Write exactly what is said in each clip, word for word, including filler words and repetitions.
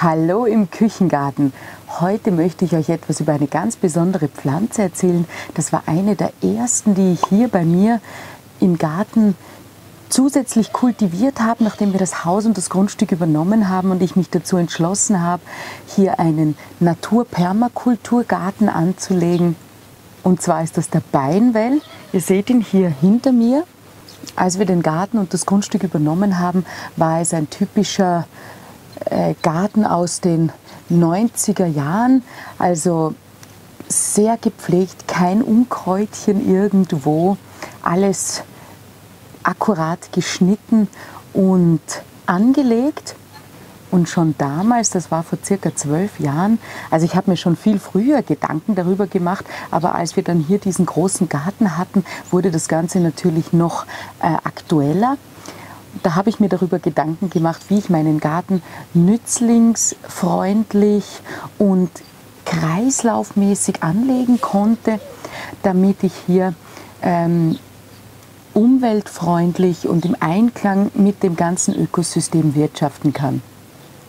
Hallo im Küchengarten. Heute möchte ich euch etwas über eine ganz besondere Pflanze erzählen. Das war eine der ersten, die ich hier bei mir im Garten zusätzlich kultiviert habe, nachdem wir das Haus und das Grundstück übernommen haben und ich mich dazu entschlossen habe, hier einen Naturpermakulturgarten anzulegen. Und zwar ist das der Beinwell. Ihr seht ihn hier hinter mir. Als wir den Garten und das Grundstück übernommen haben, war es ein typischer äh, Garten aus den neunziger Jahren, also sehr gepflegt, kein Unkräutchen irgendwo, alles akkurat geschnitten und angelegt. Und schon damals, das war vor circa zwölf Jahren, also ich habe mir schon viel früher Gedanken darüber gemacht, aber als wir dann hier diesen großen Garten hatten, wurde das Ganze natürlich noch äh, aktueller. Da habe ich mir darüber Gedanken gemacht, wie ich meinen Garten nützlingsfreundlich und kreislaufmäßig anlegen konnte, damit ich hier ähm, umweltfreundlich und im Einklang mit dem ganzen Ökosystem wirtschaften kann.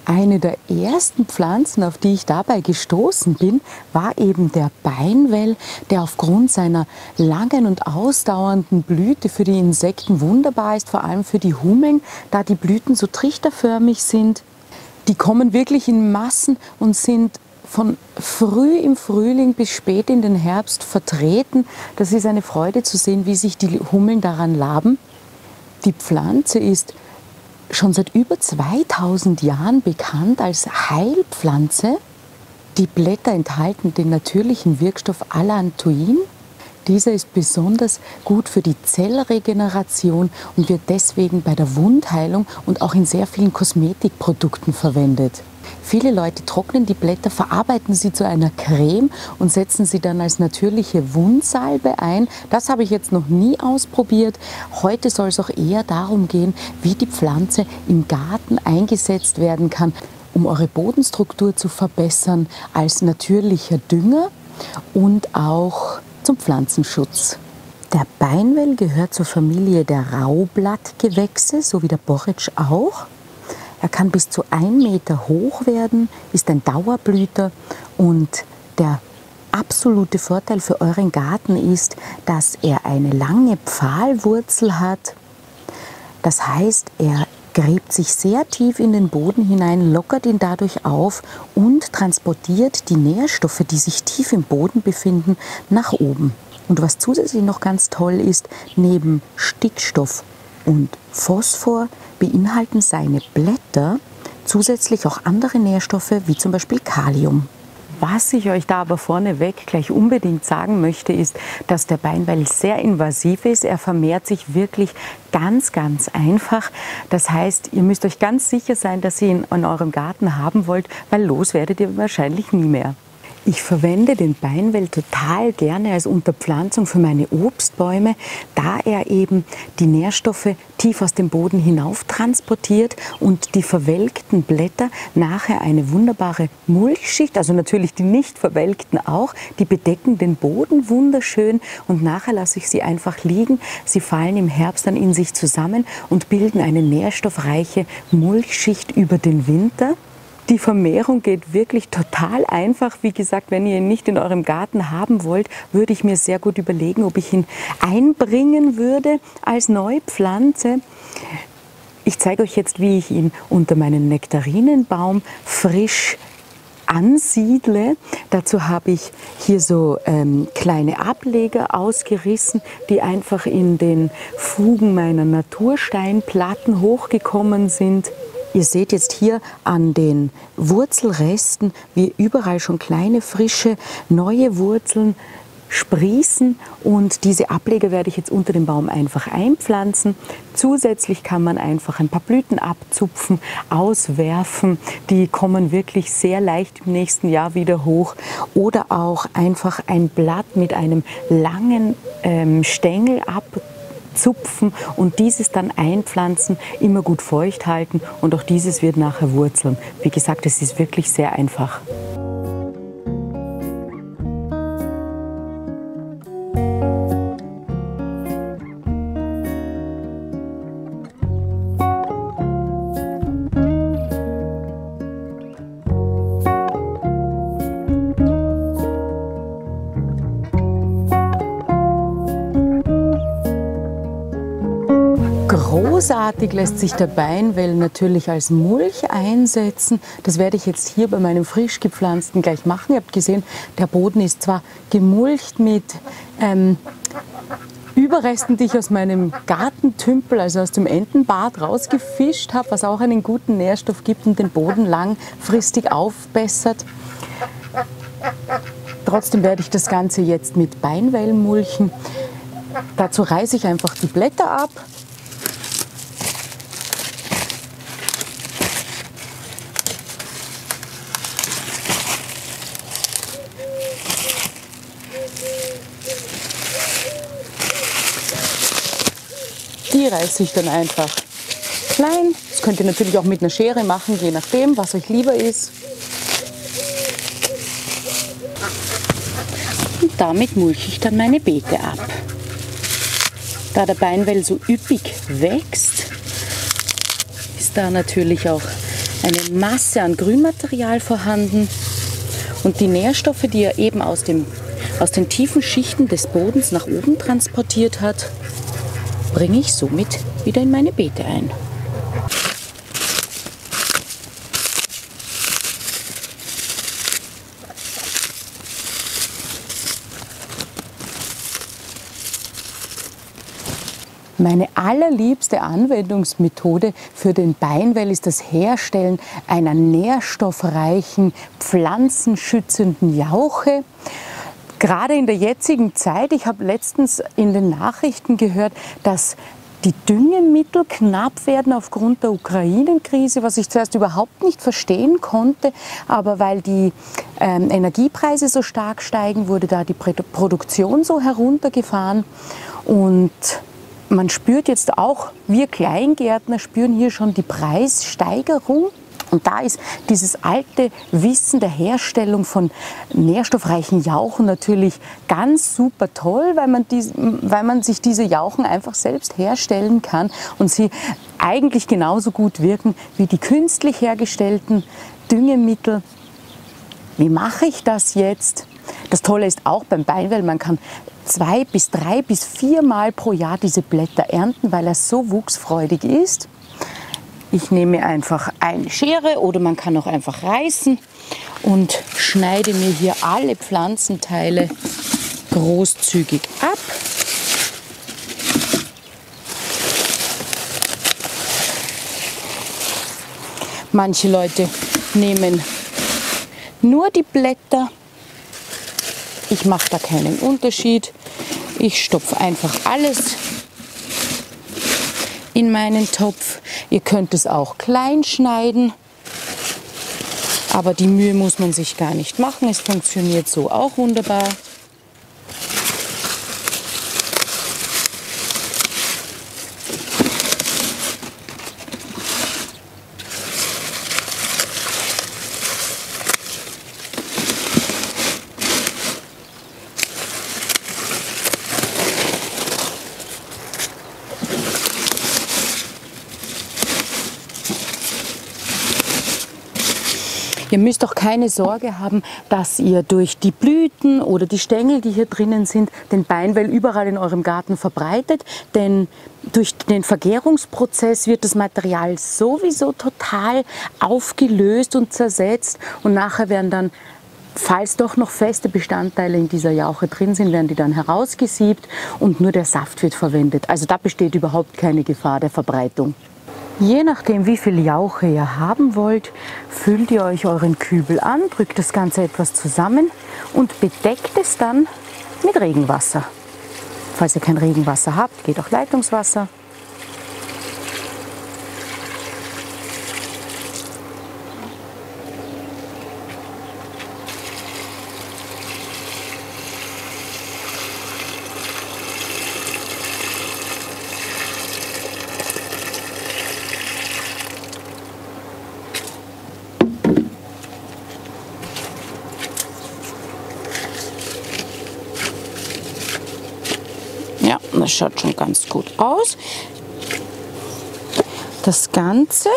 Eine der ersten Pflanzen, auf die ich dabei gestoßen bin, war eben der Beinwell, der aufgrund seiner langen und ausdauernden Blüte für die Insekten wunderbar ist, vor allem für die Hummeln, da die Blüten so trichterförmig sind. Die kommen wirklich in Massen und sind von früh im Frühling bis spät in den Herbst vertreten. Das ist eine Freude zu sehen, wie sich die Hummeln daran laben. Die Pflanze ist schon seit über zweitausend Jahren bekannt als Heilpflanze. Die Blätter enthalten den natürlichen Wirkstoff Allantoin. Dieser ist besonders gut für die Zellregeneration und wird deswegen bei der Wundheilung und auch in sehr vielen Kosmetikprodukten verwendet. Viele Leute trocknen die Blätter, verarbeiten sie zu einer Creme und setzen sie dann als natürliche Wundsalbe ein. Das habe ich jetzt noch nie ausprobiert. Heute soll es auch eher darum gehen, wie die Pflanze im Garten eingesetzt werden kann, um eure Bodenstruktur zu verbessern als natürlicher Dünger und auch zum Pflanzenschutz. Der Beinwell gehört zur Familie der Raublattgewächse, so wie der Borretsch auch. Er kann bis zu ein Meter hoch werden, ist ein Dauerblüter und der absolute Vorteil für euren Garten ist, dass er eine lange Pfahlwurzel hat. Das heißt, er gräbt sich sehr tief in den Boden hinein, lockert ihn dadurch auf und transportiert die Nährstoffe, die sich tief im Boden befinden, nach oben. Und was zusätzlich noch ganz toll ist, neben Stickstoff und Phosphor beinhalten seine Blätter zusätzlich auch andere Nährstoffe wie zum Beispiel Kalium. Was ich euch da aber vorneweg gleich unbedingt sagen möchte, ist, dass der Beinwell sehr invasiv ist. Er vermehrt sich wirklich ganz, ganz einfach. Das heißt, ihr müsst euch ganz sicher sein, dass ihr ihn in eurem Garten haben wollt, weil los werdet ihr wahrscheinlich nie mehr. Ich verwende den Beinwell total gerne als Unterpflanzung für meine Obstbäume, da er eben die Nährstoffe tief aus dem Boden hinauf transportiert und die verwelkten Blätter nachher eine wunderbare Mulchschicht, also natürlich die nicht verwelkten auch, die bedecken den Boden wunderschön und nachher lasse ich sie einfach liegen. Sie fallen im Herbst dann in sich zusammen und bilden eine nährstoffreiche Mulchschicht über den Winter. Die Vermehrung geht wirklich total einfach. Wie gesagt, wenn ihr ihn nicht in eurem Garten haben wollt, würde ich mir sehr gut überlegen, ob ich ihn einbringen würde als Neupflanze. Ich zeige euch jetzt, wie ich ihn unter meinen Nektarinenbaum frisch ansiedle. Dazu habe ich hier so ähm, kleine Ableger ausgerissen, die einfach in den Fugen meiner Natursteinplatten hochgekommen sind. Ihr seht jetzt hier an den Wurzelresten, wie überall schon kleine, frische, neue Wurzeln sprießen und diese Ableger werde ich jetzt unter den Baum einfach einpflanzen. Zusätzlich kann man einfach ein paar Blüten abzupfen, auswerfen, die kommen wirklich sehr leicht im nächsten Jahr wieder hoch oder auch einfach ein Blatt mit einem langen ähm, Stängel abzupfen. zupfen und dieses dann einpflanzen, immer gut feucht halten und auch dieses wird nachher wurzeln. Wie gesagt, es ist wirklich sehr einfach. Großartig lässt sich der Beinwell natürlich als Mulch einsetzen. Das werde ich jetzt hier bei meinem frisch gepflanzten gleich machen. Ihr habt gesehen, der Boden ist zwar gemulcht mit ähm, Überresten, die ich aus meinem Gartentümpel, also aus dem Entenbad, rausgefischt habe, was auch einen guten Nährstoff gibt und den Boden langfristig aufbessert. Trotzdem werde ich das Ganze jetzt mit Beinwell mulchen. Dazu reiße ich einfach die Blätter ab. Die reiße ich dann einfach klein. Das könnt ihr natürlich auch mit einer Schere machen, je nachdem, was euch lieber ist. Und damit mulche ich dann meine Beete ab. Da der Beinwell so üppig wächst, ist da natürlich auch eine Masse an Grünmaterial vorhanden. Und die Nährstoffe, die er eben aus, dem, aus den tiefen Schichten des Bodens nach oben transportiert hat, bringe ich somit wieder in meine Beete ein. Meine allerliebste Anwendungsmethode für den Beinwell ist das Herstellen einer nährstoffreichen, pflanzenschützenden Jauche. Gerade in der jetzigen Zeit, ich habe letztens in den Nachrichten gehört, dass die Düngemittel knapp werden aufgrund der Ukraine-Krise, was ich zuerst überhaupt nicht verstehen konnte, aber weil die ähm, Energiepreise so stark steigen, wurde da die Produktion so heruntergefahren. Und man spürt jetzt auch, wir Kleingärtner spüren hier schon die Preissteigerung. Und da ist dieses alte Wissen der Herstellung von nährstoffreichen Jauchen natürlich ganz super toll, weil man, die, weil man sich diese Jauchen einfach selbst herstellen kann und sie eigentlich genauso gut wirken wie die künstlich hergestellten Düngemittel. Wie mache ich das jetzt? Das Tolle ist auch beim Beinwell, man kann zwei bis drei bis viermal pro Jahr diese Blätter ernten, weil er so wuchsfreudig ist. Ich nehme einfach eine Schere oder man kann auch einfach reißen und schneide mir hier alle Pflanzenteile großzügig ab. Manche Leute nehmen nur die Blätter. Ich mache da keinen Unterschied. Ich stopfe einfach alles in meinen Topf. Ihr könnt es auch klein schneiden, aber die Mühe muss man sich gar nicht machen. Es funktioniert so auch wunderbar. Ihr müsst auch keine Sorge haben, dass ihr durch die Blüten oder die Stängel, die hier drinnen sind, den Beinwell überall in eurem Garten verbreitet. Denn durch den Vergärungsprozess wird das Material sowieso total aufgelöst und zersetzt. Und nachher werden dann, falls doch noch feste Bestandteile in dieser Jauche drin sind, werden die dann herausgesiebt und nur der Saft wird verwendet. Also da besteht überhaupt keine Gefahr der Verbreitung. Je nachdem, wie viel Jauche ihr haben wollt, füllt ihr euch euren Kübel an, drückt das Ganze etwas zusammen und bedeckt es dann mit Regenwasser. Falls ihr kein Regenwasser habt, geht auch Leitungswasser. Das schaut schon ganz gut aus. Das Ganze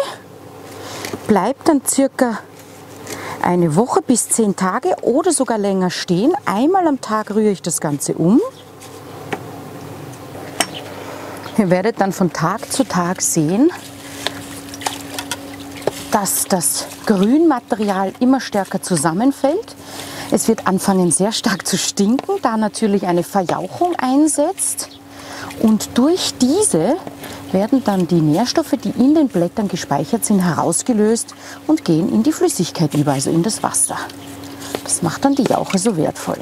bleibt dann circa eine Woche bis zehn Tage oder sogar länger stehen. Einmal am Tag rühre ich das Ganze um. Ihr werdet dann von Tag zu Tag sehen, dass das Grünmaterial immer stärker zusammenfällt. Es wird anfangen sehr stark zu stinken, da natürlich eine Verjauchung einsetzt. Und durch diese werden dann die Nährstoffe, die in den Blättern gespeichert sind, herausgelöst und gehen in die Flüssigkeit über, also in das Wasser. Das macht dann die Jauche so wertvoll.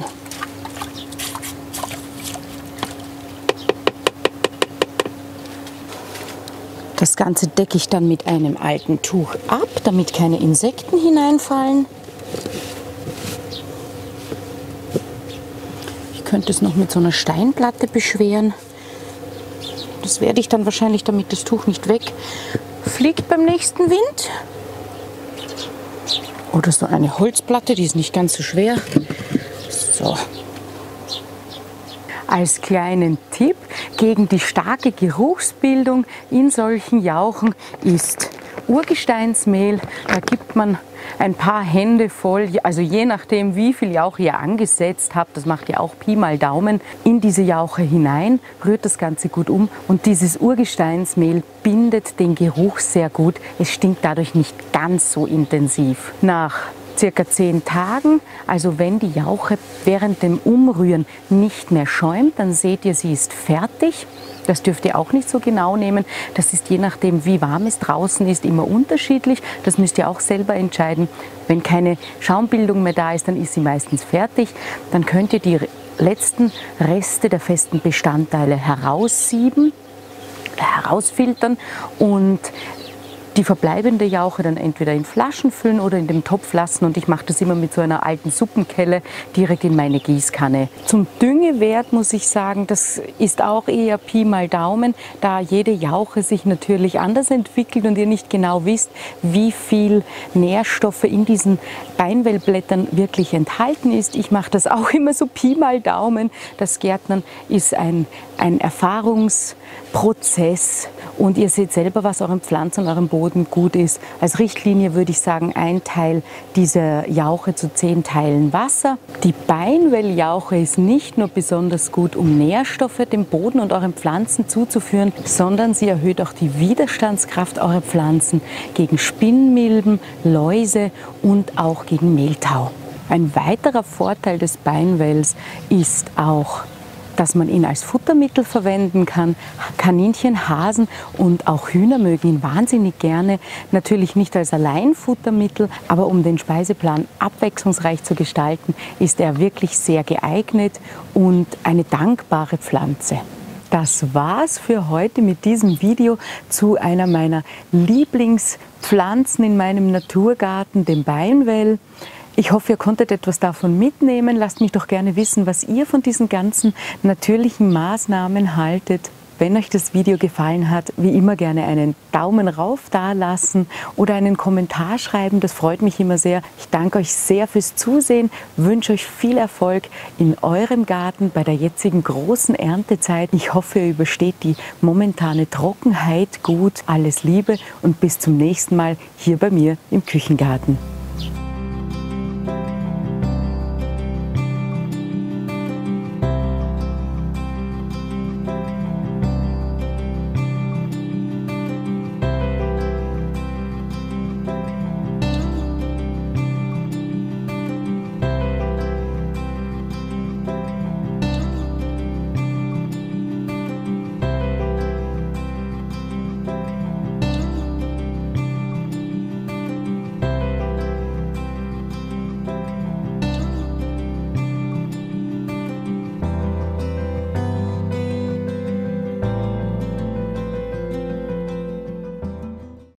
Das Ganze decke ich dann mit einem alten Tuch ab, damit keine Insekten hineinfallen. Ich könnte es noch mit so einer Steinplatte beschweren. Das werde ich dann wahrscheinlich, damit das Tuch nicht wegfliegt beim nächsten Wind. Oder so eine Holzplatte, die ist nicht ganz so schwer. So. Als kleinen Tipp gegen die starke Geruchsbildung in solchen Jauchen ist Urgesteinsmehl. Da gibt man ein paar Hände voll, also je nachdem wie viel Jauche ihr angesetzt habt, das macht ihr auch Pi mal Daumen, in diese Jauche hinein, rührt das Ganze gut um und dieses Urgesteinsmehl bindet den Geruch sehr gut. Es stinkt dadurch nicht ganz so intensiv. Nach circa zehn Tagen, also wenn die Jauche während dem Umrühren nicht mehr schäumt, dann seht ihr, sie ist fertig. Das dürft ihr auch nicht so genau nehmen. Das ist je nachdem, wie warm es draußen ist, immer unterschiedlich. Das müsst ihr auch selber entscheiden. Wenn keine Schaumbildung mehr da ist, dann ist sie meistens fertig. Dann könnt ihr die letzten Reste der festen Bestandteile heraussieben, herausfiltern und die verbleibende Jauche dann entweder in Flaschen füllen oder in dem Topf lassen, und ich mache das immer mit so einer alten Suppenkelle direkt in meine Gießkanne. Zum Düngewert muss ich sagen, das ist auch eher Pi mal Daumen, da jede Jauche sich natürlich anders entwickelt und ihr nicht genau wisst, wie viel Nährstoffe in diesen Beinwellblättern wirklich enthalten ist. Ich mache das auch immer so Pi mal Daumen. Das Gärtnern ist ein, ein Erfahrungsprozess und ihr seht selber, was euren Pflanzen, eurem Boden gut ist. Als Richtlinie würde ich sagen, ein Teil dieser Jauche zu zehn Teilen Wasser. Die Beinwelljauche ist nicht nur besonders gut, um Nährstoffe dem Boden und euren Pflanzen zuzuführen, sondern sie erhöht auch die Widerstandskraft eurer Pflanzen gegen Spinnmilben, Läuse und auch gegen Mehltau. Ein weiterer Vorteil des Beinwells ist auch, dass man ihn als Futtermittel verwenden kann. Kaninchen, Hasen und auch Hühner mögen ihn wahnsinnig gerne. Natürlich nicht als Alleinfuttermittel, aber um den Speiseplan abwechslungsreich zu gestalten, ist er wirklich sehr geeignet und eine dankbare Pflanze. Das war's für heute mit diesem Video zu einer meiner Lieblingspflanzen in meinem Naturgarten, dem Beinwell. Ich hoffe, ihr konntet etwas davon mitnehmen. Lasst mich doch gerne wissen, was ihr von diesen ganzen natürlichen Maßnahmen haltet. Wenn euch das Video gefallen hat, wie immer gerne einen Daumen rauf dalassen oder einen Kommentar schreiben. Das freut mich immer sehr. Ich danke euch sehr fürs Zusehen, wünsche euch viel Erfolg in eurem Garten bei der jetzigen großen Erntezeit. Ich hoffe, ihr übersteht die momentane Trockenheit gut. Alles Liebe und bis zum nächsten Mal hier bei mir im Küchengarten.